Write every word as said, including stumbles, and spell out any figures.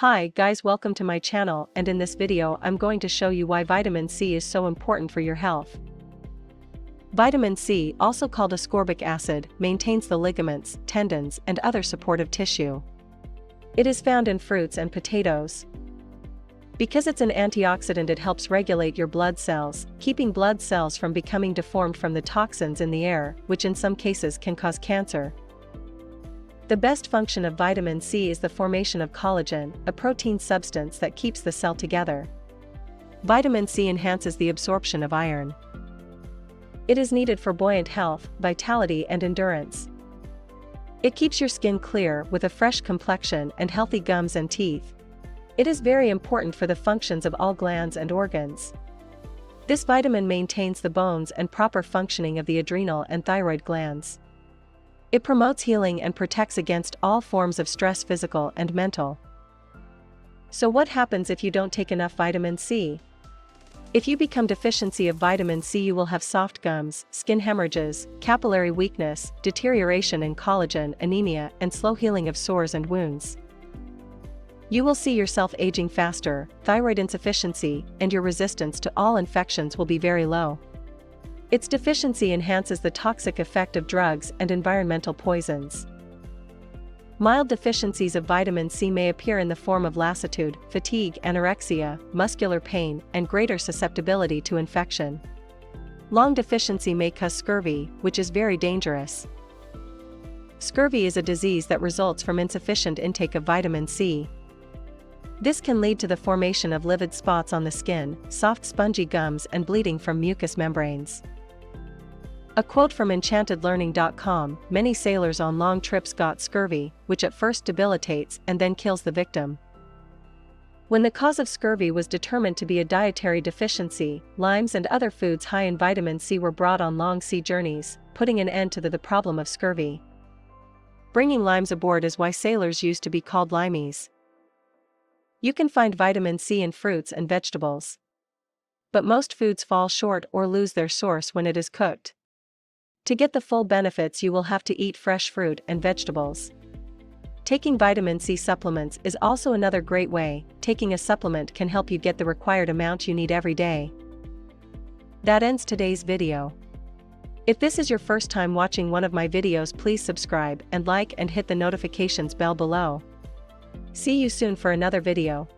Hi guys, welcome to my channel, and in this video I'm going to show you why vitamin C is so important for your health. Vitamin C, also called ascorbic acid, maintains the ligaments, tendons, and other supportive tissue. It is found in fruits and potatoes. Because it's an antioxidant, it helps regulate your blood cells, keeping blood cells from becoming deformed from the toxins in the air, which in some cases can cause cancer. The best function of vitamin C is the formation of collagen, a protein substance that keeps the cell together. Vitamin C enhances the absorption of iron. It is needed for buoyant health, vitality, and endurance. It keeps your skin clear with a fresh complexion and healthy gums and teeth. It is very important for the functions of all glands and organs. This vitamin maintains the bones and proper functioning of the adrenal and thyroid glands. It promotes healing and protects against all forms of stress, physical and mental. So what happens if you don't take enough vitamin C? If you become deficient of vitamin C, you will have soft gums, skin hemorrhages, capillary weakness, deterioration in collagen, anemia, and slow healing of sores and wounds. You will see yourself aging faster, thyroid insufficiency, and your resistance to all infections will be very low. Its deficiency enhances the toxic effect of drugs and environmental poisons. Mild deficiencies of vitamin C may appear in the form of lassitude, fatigue, anorexia, muscular pain, and greater susceptibility to infection. Long deficiency may cause scurvy, which is very dangerous. Scurvy is a disease that results from insufficient intake of vitamin C. This can lead to the formation of livid spots on the skin, soft spongy gums, and bleeding from mucous membranes. A quote from Enchanted Learning dot com, many sailors on long trips got scurvy, which at first debilitates and then kills the victim. When the cause of scurvy was determined to be a dietary deficiency, limes and other foods high in vitamin C were brought on long sea journeys, putting an end to the, the problem of scurvy. Bringing limes aboard is why sailors used to be called limeys. You can find vitamin C in fruits and vegetables. But most foods fall short or lose their source when it is cooked. To get the full benefits, you will have to eat fresh fruit and vegetables. Taking vitamin C supplements is also another great way. Taking a supplement can help you get the required amount you need every day. That ends today's video. If this is your first time watching one of my videos, please subscribe and like and hit the notifications bell below. See you soon for another video.